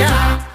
Cha.